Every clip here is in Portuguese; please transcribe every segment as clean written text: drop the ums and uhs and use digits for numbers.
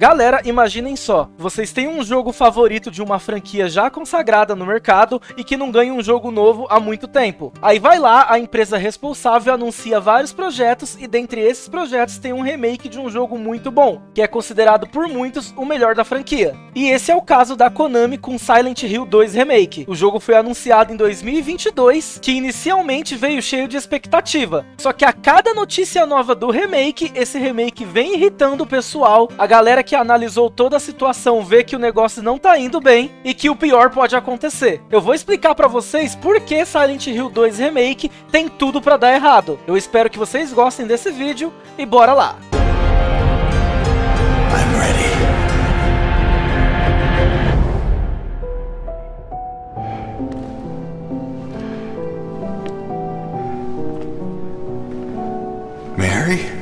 Galera, imaginem só, vocês têm um jogo favorito de uma franquia já consagrada no mercado e que não ganha um jogo novo há muito tempo. Aí vai lá, a empresa responsável anuncia vários projetos e dentre esses projetos tem um remake de um jogo muito bom, que é considerado por muitos o melhor da franquia. E esse é o caso da Konami com Silent Hill 2 Remake. O jogo foi anunciado em 2022, que inicialmente veio cheio de expectativa. Só que a cada notícia nova do remake, esse remake vem irritando o pessoal. A galera que analisou toda a situação vê que o negócio não tá indo bem e que o pior pode acontecer. Eu vou explicar pra vocês por que Silent Hill 2 Remake tem tudo pra dar errado. Eu espero que vocês gostem desse vídeo e bora lá! Mary?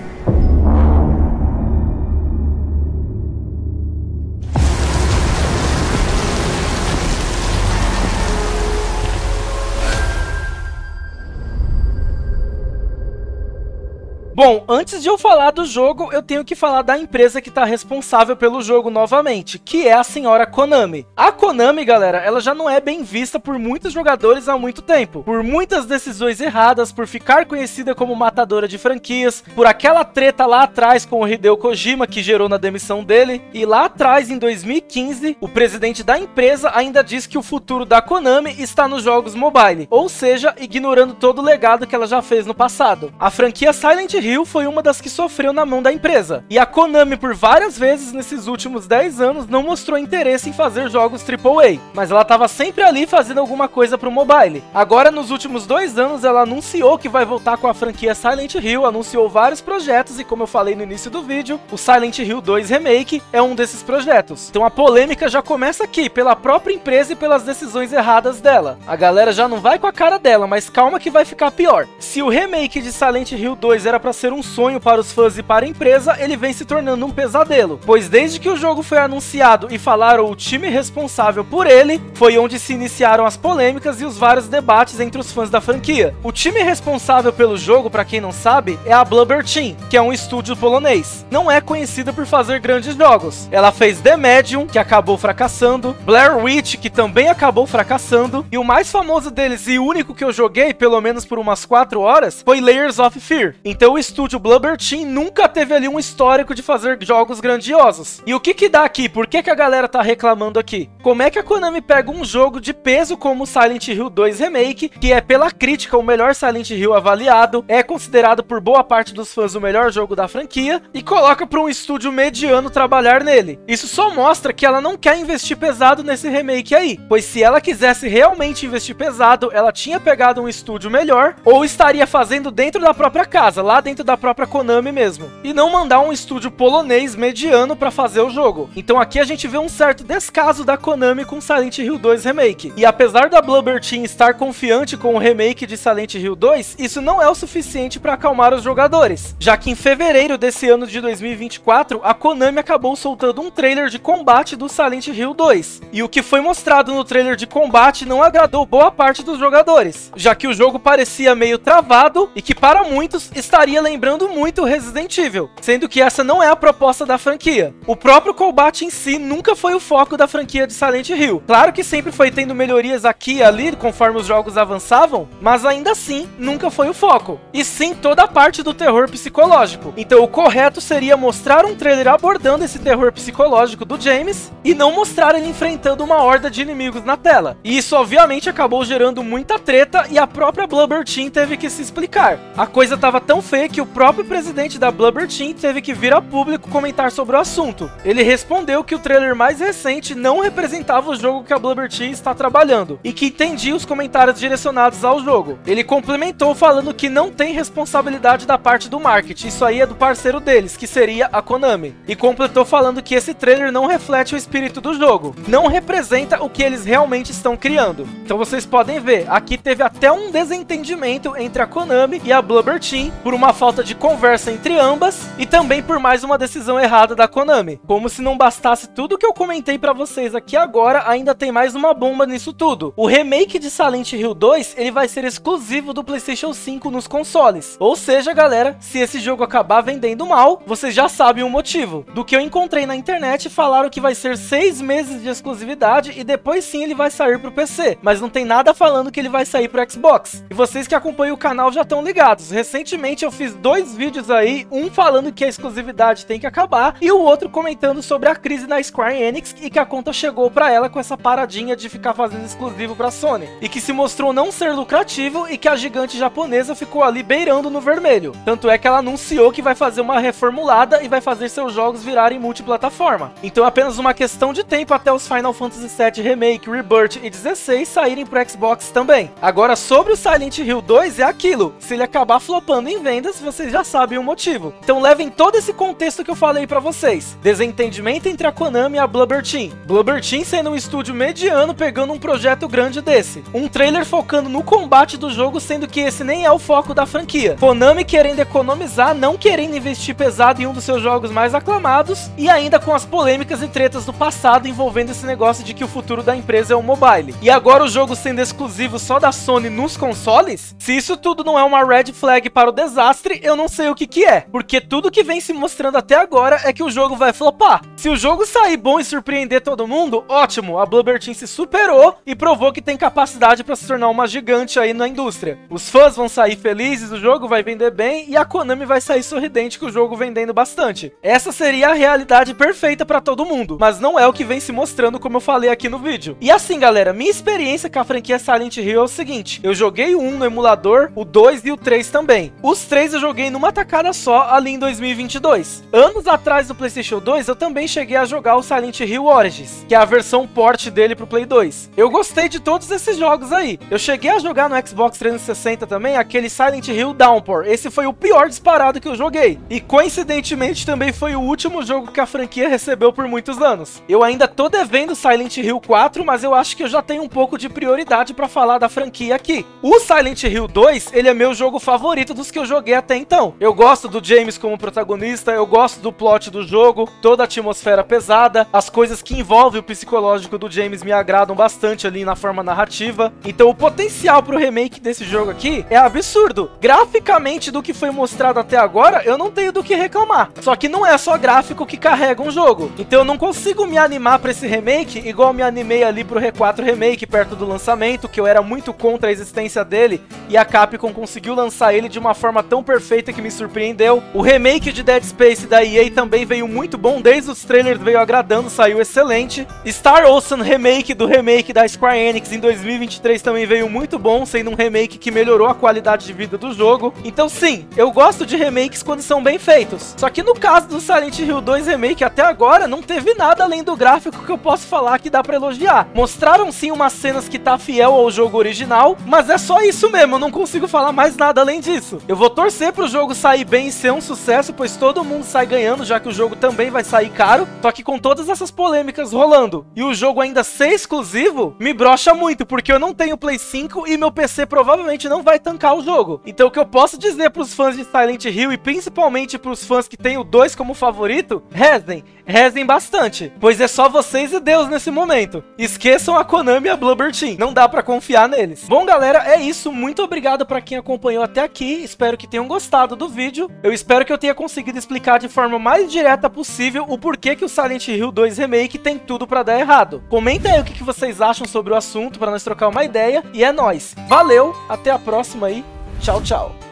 Bom, antes de eu falar do jogo, eu tenho que falar da empresa que tá responsável pelo jogo novamente, que é a senhora Konami. A Konami, galera, ela já não é bem vista por muitos jogadores há muito tempo. Por muitas decisões erradas, por ficar conhecida como matadora de franquias, por aquela treta lá atrás com o Hideo Kojima, que gerou na demissão dele. E lá atrás, em 2015, o presidente da empresa ainda disse que o futuro da Konami está nos jogos mobile, ou seja, ignorando todo o legado que ela já fez no passado. A franquia Silent Hill foi uma das que sofreu na mão da empresa. E a Konami, por várias vezes nesses últimos 10 anos, não mostrou interesse em fazer jogos AAA, mas ela estava sempre ali fazendo alguma coisa pro mobile. Agora, nos últimos 2 anos, ela anunciou que vai voltar com a franquia Silent Hill, anunciou vários projetos e, como eu falei no início do vídeo, o Silent Hill 2 Remake é um desses projetos. Então a polêmica já começa aqui, pela própria empresa e pelas decisões erradas dela. A galera já não vai com a cara dela, mas calma que vai ficar pior. Se o remake de Silent Hill 2 era pra ser um sonho para os fãs e para a empresa, ele vem se tornando um pesadelo, pois desde que o jogo foi anunciado e falaram o time responsável por ele, foi onde se iniciaram as polêmicas e os vários debates entre os fãs da franquia. O time responsável pelo jogo, para quem não sabe, é a Bloober Team, que é um estúdio polonês. Não é conhecida por fazer grandes jogos. Ela fez The Medium, que acabou fracassando, Blair Witch, que também acabou fracassando, e o mais famoso deles e único que eu joguei, pelo menos por umas 4 horas, foi Layers of Fear. Então o estúdio Bloober Team nunca teve ali um histórico de fazer jogos grandiosos. E o que dá aqui? Por que a galera tá reclamando aqui? Como é que a Konami pega um jogo de peso como Silent Hill 2 Remake, que é pela crítica o melhor Silent Hill avaliado, é considerado por boa parte dos fãs o melhor jogo da franquia, e coloca pra um estúdio mediano trabalhar nele? Isso só mostra que ela não quer investir pesado nesse remake aí, pois se ela quisesse realmente investir pesado, ela tinha pegado um estúdio melhor, ou estaria fazendo dentro da própria casa, lá dentro da própria Konami mesmo, e não mandar um estúdio polonês mediano pra fazer o jogo. Então aqui a gente vê um certo descaso da Konami com Silent Hill 2 Remake. E apesar da Bloober Team estar confiante com o remake de Silent Hill 2, isso não é o suficiente pra acalmar os jogadores, já que em fevereiro desse ano de 2024, a Konami acabou soltando um trailer de combate do Silent Hill 2. E o que foi mostrado no trailer de combate não agradou boa parte dos jogadores, já que o jogo parecia meio travado e que para muitos estaria lembrando muito Resident Evil, sendo que essa não é a proposta da franquia. O próprio combate em si nunca foi o foco da franquia de Silent Hill. Claro que sempre foi tendo melhorias aqui e ali conforme os jogos avançavam, mas ainda assim nunca foi o foco, e sim toda a parte do terror psicológico. Então o correto seria mostrar um trailer abordando esse terror psicológico do James e não mostrar ele enfrentando uma horda de inimigos na tela. E isso obviamente acabou gerando muita treta e a própria Bloober Team teve que se explicar. A coisa tava tão feia que o próprio presidente da Bloober Team teve que vir a público comentar sobre o assunto. Ele respondeu que o trailer mais recente não representava o jogo que a Bloober Team está trabalhando e que entendia os comentários direcionados ao jogo. Ele complementou falando que não tem responsabilidade da parte do marketing, isso aí é do parceiro deles, que seria a Konami. E completou falando que esse trailer não reflete o espírito do jogo, não representa o que eles realmente estão criando. Então vocês podem ver, aqui teve até um desentendimento entre a Konami e a Bloober Team por uma falta de conversa entre ambas e também por mais uma decisão errada da Konami. Como se não bastasse tudo que eu comentei pra vocês aqui agora, ainda tem mais uma bomba nisso tudo. O remake de Silent Hill 2, ele vai ser exclusivo do PlayStation 5 nos consoles. Ou seja, galera, se esse jogo acabar vendendo mal, vocês já sabem o motivo. Do que eu encontrei na internet, falaram que vai ser 6 meses de exclusividade e depois sim ele vai sair pro PC, mas não tem nada falando que ele vai sair pro Xbox. E vocês que acompanham o canal já estão ligados, recentemente eu fiz 2 vídeos aí, um falando que a exclusividade tem que acabar e o outro comentando sobre a crise na Square Enix e que a conta chegou pra ela com essa paradinha de ficar fazendo exclusivo pra Sony, e que se mostrou não ser lucrativo e que a gigante japonesa ficou ali beirando no vermelho. Tanto é que ela anunciou que vai fazer uma reformulada e vai fazer seus jogos virarem multiplataforma. Então é apenas uma questão de tempo até os Final Fantasy VII Remake, Rebirth e XVI saírem pro Xbox também. Agora sobre o Silent Hill 2 é aquilo, se ele acabar flopando em vendas, vocês já sabem o motivo. Então levem todo esse contexto que eu falei pra vocês. Desentendimento entre a Konami e a Bloober Team. Bloober Team sendo um estúdio mediano pegando um projeto grande desse. Um trailer focando no combate do jogo, sendo que esse nem é o foco da franquia. Konami querendo economizar, não querendo investir pesado em um dos seus jogos mais aclamados, e ainda com as polêmicas e tretas do passado envolvendo esse negócio de que o futuro da empresa é o mobile. E agora o jogo sendo exclusivo só da Sony nos consoles? Se isso tudo não é uma red flag para o desastre, eu não sei o que é, porque tudo que vem se mostrando até agora é que o jogo vai flopar. Se o jogo sair bom e surpreender todo mundo, ótimo, a Bloober Team se superou e provou que tem capacidade para se tornar uma gigante aí na indústria. Os fãs vão sair felizes, o jogo vai vender bem e a Konami vai sair sorridente com o jogo vendendo bastante. Essa seria a realidade perfeita para todo mundo, mas não é o que vem se mostrando, como eu falei aqui no vídeo. E assim, galera, minha experiência com a franquia Silent Hill é o seguinte: eu joguei o 1 no emulador, o 2 e o 3 também. Os 3 eu joguei numa tacada só ali em 2022. Anos atrás do PlayStation 2 eu também cheguei a jogar o Silent Hill Origins, que é a versão port dele pro Play 2. Eu gostei de todos esses jogos aí. Eu cheguei a jogar no Xbox 360 também aquele Silent Hill Downpour. Esse foi o pior disparado que eu joguei. E coincidentemente também foi o último jogo que a franquia recebeu por muitos anos. Eu ainda tô devendo Silent Hill 4, mas eu acho que eu já tenho um pouco de prioridade pra falar da franquia aqui. O Silent Hill 2, ele é meu jogo favorito dos que eu joguei até então. Eu gosto do James como protagonista, eu gosto do plot do jogo, toda a atmosfera pesada, as coisas que envolvem o psicológico do James me agradam bastante ali na forma narrativa. Então o potencial pro remake desse jogo aqui é absurdo. Graficamente, do que foi mostrado até agora, eu não tenho do que reclamar. Só que não é só gráfico que carrega um jogo. Então eu não consigo me animar pra esse remake igual me animei ali pro RE4 remake perto do lançamento, que eu era muito contra a existência dele, e a Capcom conseguiu lançar ele de uma forma tão perfeita que me surpreendeu. O remake de Dead Space da EA também veio muito bom, desde os trailers veio agradando, saiu excelente. Star Ocean remake do remake da Square Enix em 2023 também veio muito bom, sendo um remake que melhorou a qualidade de vida do jogo. Então sim, eu gosto de remakes quando são bem feitos. Só que no caso do Silent Hill 2 Remake até agora não teve nada além do gráfico que eu posso falar que dá pra elogiar. Mostraram sim umas cenas que tá fiel ao jogo original, mas é só isso mesmo, eu não consigo falar mais nada além disso. Eu vou torcer pro jogo sair bem e ser um sucesso, pois todo mundo sai ganhando, já que o jogo também vai sair caro. Só que com todas essas polêmicas rolando e o jogo ainda ser exclusivo, me brocha muito, porque eu não tenho Play 5 e meu PC provavelmente não vai tancar o jogo. Então o que eu posso dizer pros fãs de Silent Hill e principalmente pros fãs que tem o 2 como favorito, rezem bastante, pois é só vocês e Deus nesse momento. Esqueçam a Konami e a Bloober Team, não dá pra confiar neles. Bom, galera, é isso, muito obrigado pra quem acompanhou até aqui, espero que tenham gostado do vídeo. Eu espero que eu tenha conseguido explicar de forma mais direta possível o porquê que o Silent Hill 2 Remake tem tudo pra dar errado. Comenta aí o que vocês acham sobre o assunto pra nós trocar uma ideia, e é nóis. Valeu, até a próxima aí, tchau, tchau.